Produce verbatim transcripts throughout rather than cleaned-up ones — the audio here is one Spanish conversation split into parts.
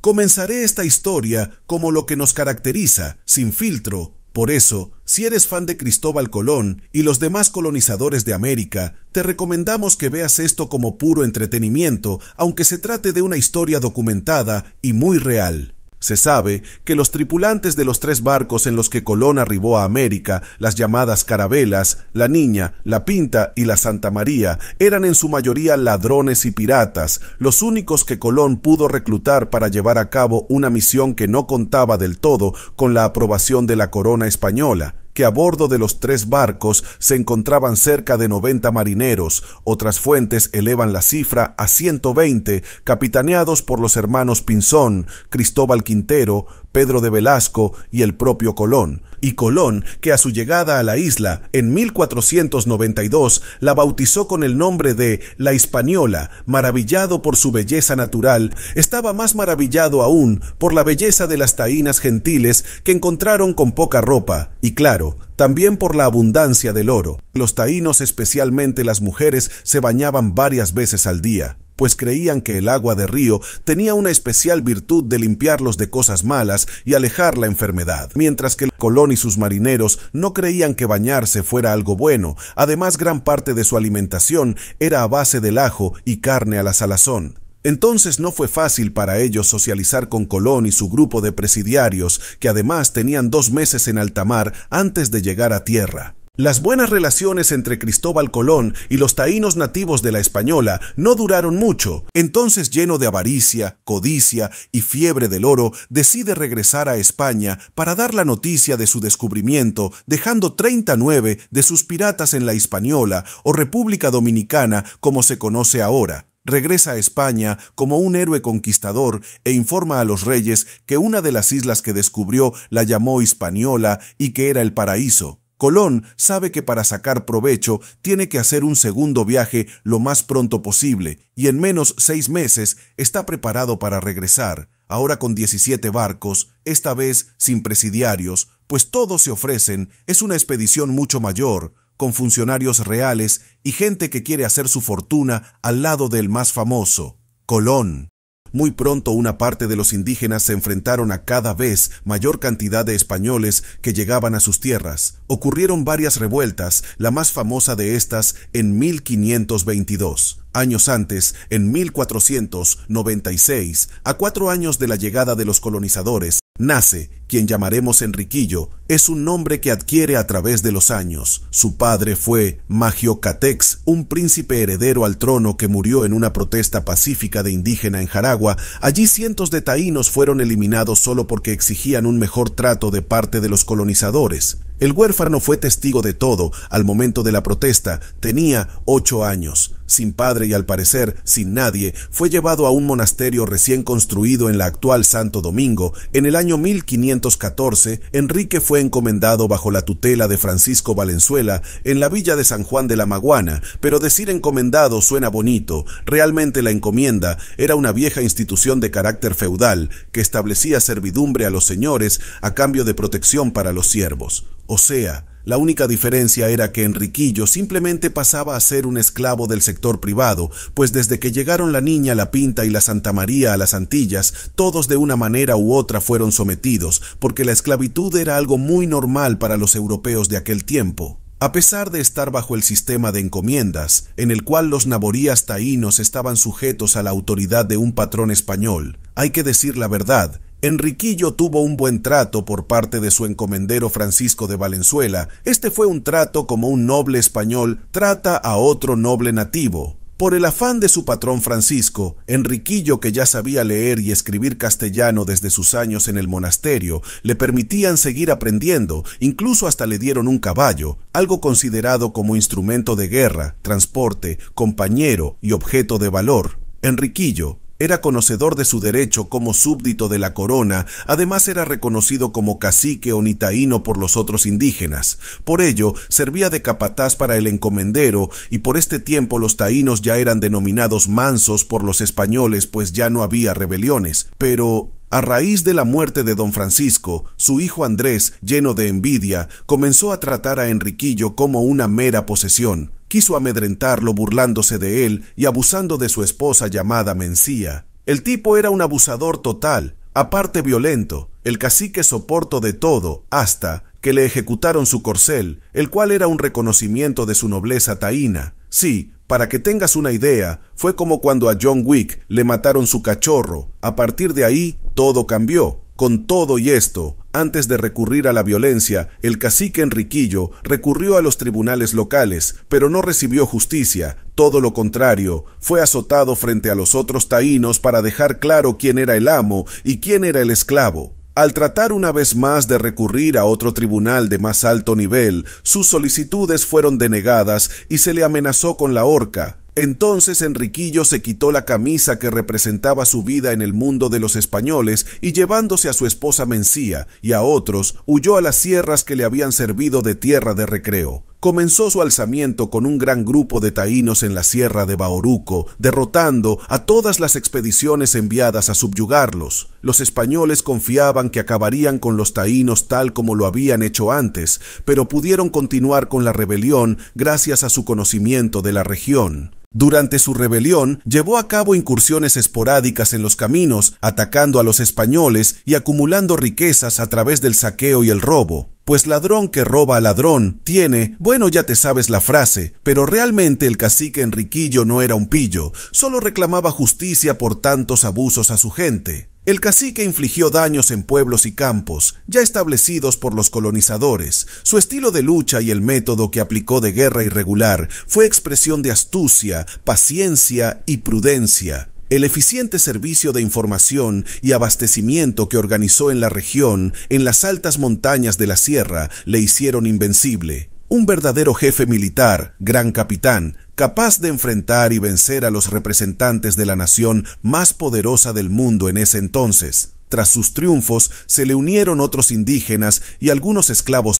Comenzaré esta historia como lo que nos caracteriza, sin filtro. Por eso, si eres fan de Cristóbal Colón y los demás colonizadores de América, te recomendamos que veas esto como puro entretenimiento, aunque se trate de una historia documentada y muy real. Se sabe que los tripulantes de los tres barcos en los que Colón arribó a América, las llamadas Carabelas, La Niña, La Pinta y La Santa María, eran en su mayoría ladrones y piratas, los únicos que Colón pudo reclutar para llevar a cabo una misión que no contaba del todo con la aprobación de la corona española, que a bordo de los tres barcos se encontraban cerca de noventa marineros. Otras fuentes elevan la cifra a ciento veinte, capitaneados por los hermanos Pinzón, Cristóbal Quintero, Pedro de Velasco y el propio Colón. Y Colón, que a su llegada a la isla en mil cuatrocientos noventa y dos la bautizó con el nombre de La Española, maravillado por su belleza natural, estaba más maravillado aún por la belleza de las taínas gentiles que encontraron con poca ropa, y claro, también por la abundancia del oro. Los taínos, especialmente las mujeres, se bañaban varias veces al día, pues creían que el agua de río tenía una especial virtud de limpiarlos de cosas malas y alejar la enfermedad, mientras que Colón y sus marineros no creían que bañarse fuera algo bueno. Además, gran parte de su alimentación era a base del ajo y carne a la salazón. Entonces no fue fácil para ellos socializar con Colón y su grupo de presidiarios, que además tenían dos meses en alta mar antes de llegar a tierra. Las buenas relaciones entre Cristóbal Colón y los taínos nativos de la Española no duraron mucho. Entonces, lleno de avaricia, codicia y fiebre del oro, decide regresar a España para dar la noticia de su descubrimiento, dejando treinta y nueve de sus piratas en la Española, o República Dominicana como se conoce ahora. Regresa a España como un héroe conquistador e informa a los reyes que una de las islas que descubrió la llamó Hispaniola y que era el paraíso. Colón sabe que para sacar provecho tiene que hacer un segundo viaje lo más pronto posible, y en menos seis meses está preparado para regresar, ahora con diecisiete barcos, esta vez sin presidiarios, pues todos se ofrecen. Es una expedición mucho mayor, con funcionarios reales y gente que quiere hacer su fortuna al lado del más famoso, Colón. Muy pronto una parte de los indígenas se enfrentaron a cada vez mayor cantidad de españoles que llegaban a sus tierras. Ocurrieron varias revueltas, la más famosa de estas en mil quinientos veintidós. Años antes, en mil cuatrocientos noventa y seis, a cuatro años de la llegada de los colonizadores, nace quien llamaremos Enriquillo. Es un nombre que adquiere a través de los años. Su padre fue Magio Catex, un príncipe heredero al trono que murió en una protesta pacífica de indígena en Jaragua. Allí cientos de taínos fueron eliminados solo porque exigían un mejor trato de parte de los colonizadores. El huérfano fue testigo de todo. Al momento de la protesta tenía ocho años. Sin padre y al parecer sin nadie, fue llevado a un monasterio recién construido en la actual Santo Domingo. En el año mil quinientos catorce, Enrique fue encomendado bajo la tutela de Francisco Valenzuela en la villa de San Juan de la Maguana, pero decir encomendado suena bonito. Realmente la encomienda era una vieja institución de carácter feudal que establecía servidumbre a los señores a cambio de protección para los siervos. O sea, la única diferencia era que Enriquillo simplemente pasaba a ser un esclavo del sector privado, pues desde que llegaron La Niña, La Pinta y La Santa María a las Antillas, todos de una manera u otra fueron sometidos, porque la esclavitud era algo muy normal para los europeos de aquel tiempo. A pesar de estar bajo el sistema de encomiendas, en el cual los naborías taínos estaban sujetos a la autoridad de un patrón español, hay que decir la verdad, Enriquillo tuvo un buen trato por parte de su encomendero Francisco de Valenzuela. Este fue un trato como un noble español trata a otro noble nativo. Por el afán de su patrón Francisco, Enriquillo, que ya sabía leer y escribir castellano desde sus años en el monasterio, le permitían seguir aprendiendo, incluso hasta le dieron un caballo, algo considerado como instrumento de guerra, transporte, compañero y objeto de valor. Enriquillo era conocedor de su derecho como súbdito de la corona, además era reconocido como cacique o nitaíno por los otros indígenas. Por ello, servía de capataz para el encomendero, y por este tiempo los taínos ya eran denominados mansos por los españoles, pues ya no había rebeliones. Pero a raíz de la muerte de don Francisco, su hijo Andrés, lleno de envidia, comenzó a tratar a Enriquillo como una mera posesión. Quiso amedrentarlo burlándose de él y abusando de su esposa llamada Mencía. El tipo era un abusador total, aparte violento. El cacique soportó de todo, hasta que le ejecutaron su corcel, el cual era un reconocimiento de su nobleza taína. Sí, para que tengas una idea, fue como cuando a John Wick le mataron su cachorro. A partir de ahí, todo cambió. Con todo y esto, antes de recurrir a la violencia, el cacique Enriquillo recurrió a los tribunales locales, pero no recibió justicia. Todo lo contrario, fue azotado frente a los otros taínos para dejar claro quién era el amo y quién era el esclavo. Al tratar una vez más de recurrir a otro tribunal de más alto nivel, sus solicitudes fueron denegadas y se le amenazó con la horca. Entonces Enriquillo se quitó la camisa que representaba su vida en el mundo de los españoles y, llevándose a su esposa Mencía y a otros, huyó a las sierras que le habían servido de tierra de recreo. Comenzó su alzamiento con un gran grupo de taínos en la sierra de Baoruco, derrotando a todas las expediciones enviadas a subyugarlos. Los españoles confiaban que acabarían con los taínos tal como lo habían hecho antes, pero pudieron continuar con la rebelión gracias a su conocimiento de la región. Durante su rebelión, llevó a cabo incursiones esporádicas en los caminos, atacando a los españoles y acumulando riquezas a través del saqueo y el robo. Pues ladrón que roba a ladrón tiene, bueno, ya te sabes la frase, pero realmente el cacique Enriquillo no era un pillo, solo reclamaba justicia por tantos abusos a su gente. El cacique infligió daños en pueblos y campos, ya establecidos por los colonizadores. Su estilo de lucha y el método que aplicó de guerra irregular fue expresión de astucia, paciencia y prudencia. El eficiente servicio de información y abastecimiento que organizó en la región, en las altas montañas de la sierra, le hicieron invencible. Un verdadero jefe militar, gran capitán, capaz de enfrentar y vencer a los representantes de la nación más poderosa del mundo en ese entonces. Tras sus triunfos, se le unieron otros indígenas y algunos esclavos,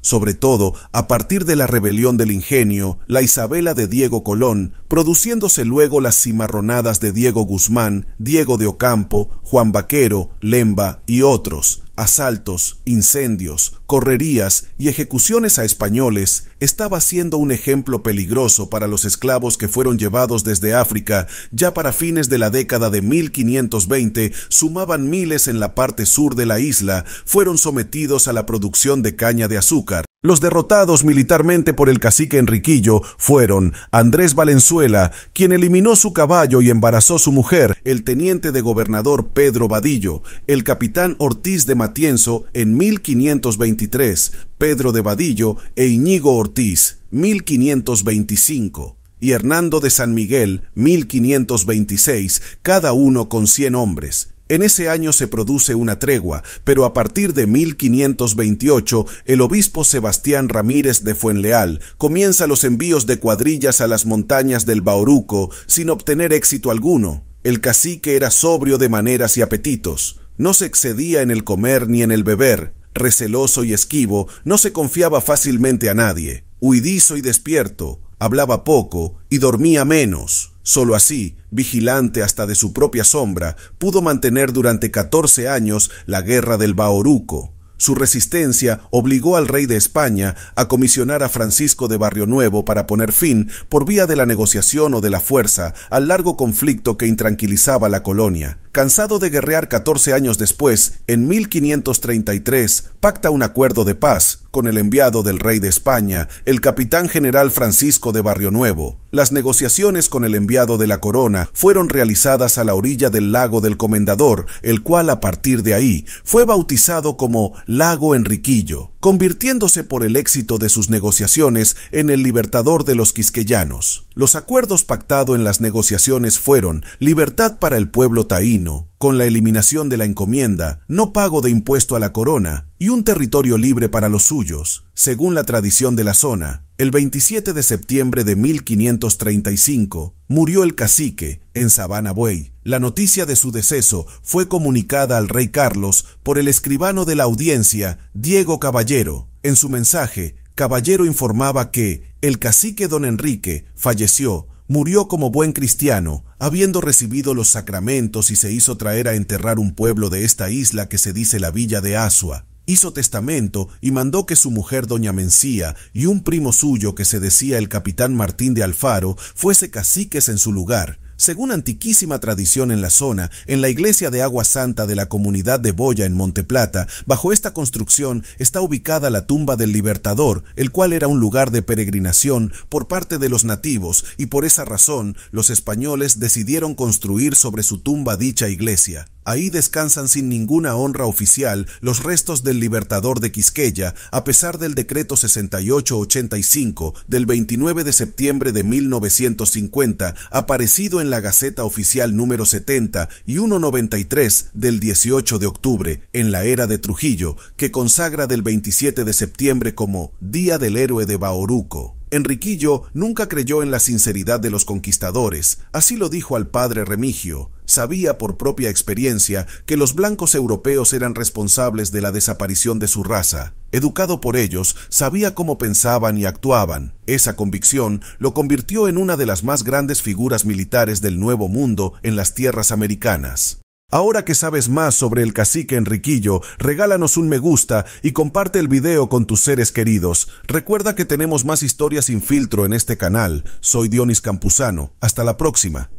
sobre todo a partir de la rebelión del Ingenio, la Isabela de Diego Colón, produciéndose luego las cimarronadas de Diego Guzmán, Diego de Ocampo, Juan Vaquero, Lemba y otros. Asaltos, incendios, correrías y ejecuciones a españoles estaba siendo un ejemplo peligroso para los esclavos que fueron llevados desde África. Ya para fines de la década de mil quinientos veinte sumaban miles en la parte sur de la isla, fueron sometidos a la producción de caña de azúcar. Los derrotados militarmente por el cacique Enriquillo fueron Andrés Valenzuela, quien eliminó su caballo y embarazó su mujer, el teniente de gobernador Pedro Badillo, el capitán Ortiz de Matienzo en mil quinientos veintitrés, Pedro de Badillo e Iñigo Ortiz, mil quinientos veinticinco, y Hernando de San Miguel, mil quinientos veintiséis, cada uno con cien hombres. En ese año se produce una tregua, pero a partir de mil quinientos veintiocho, el obispo Sebastián Ramírez de Fuenleal comienza los envíos de cuadrillas a las montañas del Baoruco sin obtener éxito alguno. El cacique era sobrio de maneras y apetitos, no se excedía en el comer ni en el beber. Receloso y esquivo, no se confiaba fácilmente a nadie. Huidizo y despierto, hablaba poco y dormía menos. Solo así, vigilante hasta de su propia sombra, pudo mantener durante catorce años la guerra del Baoruco. Su resistencia obligó al rey de España a comisionar a Francisco de Barrionuevo para poner fin, por vía de la negociación o de la fuerza, al largo conflicto que intranquilizaba la colonia. Cansado de guerrear catorce años después, en mil quinientos treinta y tres, pacta un acuerdo de paz con el enviado del rey de España, el capitán general Francisco de Barrionuevo. Las negociaciones con el enviado de la corona fueron realizadas a la orilla del lago del Comendador, el cual a partir de ahí fue bautizado como Lago Enriquillo, convirtiéndose por el éxito de sus negociaciones en el libertador de los quisqueyanos. Los acuerdos pactados en las negociaciones fueron libertad para el pueblo taíno, con la eliminación de la encomienda, no pago de impuesto a la corona y un territorio libre para los suyos, según la tradición de la zona. El veintisiete de septiembre de mil quinientos treinta y cinco murió el cacique en Sabana Buey. La noticia de su deceso fue comunicada al rey Carlos por el escribano de la audiencia, Diego Caballero. En su mensaje, Caballero informaba que el cacique don Enrique falleció, murió como buen cristiano, habiendo recibido los sacramentos, y se hizo traer a enterrar un pueblo de esta isla que se dice la Villa de Asua. Hizo testamento y mandó que su mujer doña Mencía y un primo suyo que se decía el capitán Martín de Alfaro fuese caciques en su lugar. Según antiquísima tradición en la zona, en la iglesia de Agua Santa de la comunidad de Boya en Monteplata, bajo esta construcción está ubicada la tumba del Libertador, el cual era un lugar de peregrinación por parte de los nativos y por esa razón los españoles decidieron construir sobre su tumba dicha iglesia. Ahí descansan sin ninguna honra oficial los restos del Libertador de Quisqueya, a pesar del decreto sesenta y ocho ochenta y cinco del veintinueve de septiembre de mil novecientos cincuenta, aparecido en la Gaceta Oficial número setenta y ciento noventa y tres del dieciocho de octubre, en la era de Trujillo, que consagra del veintisiete de septiembre como Día del Héroe de Baoruco. Enriquillo nunca creyó en la sinceridad de los conquistadores, así lo dijo al padre Remigio. Sabía por propia experiencia que los blancos europeos eran responsables de la desaparición de su raza. Educado por ellos, sabía cómo pensaban y actuaban. Esa convicción lo convirtió en una de las más grandes figuras militares del Nuevo Mundo en las tierras americanas. Ahora que sabes más sobre el cacique Enriquillo, regálanos un me gusta y comparte el video con tus seres queridos. Recuerda que tenemos más historias sin filtro en este canal. Soy Dionis Campuzano. Hasta la próxima.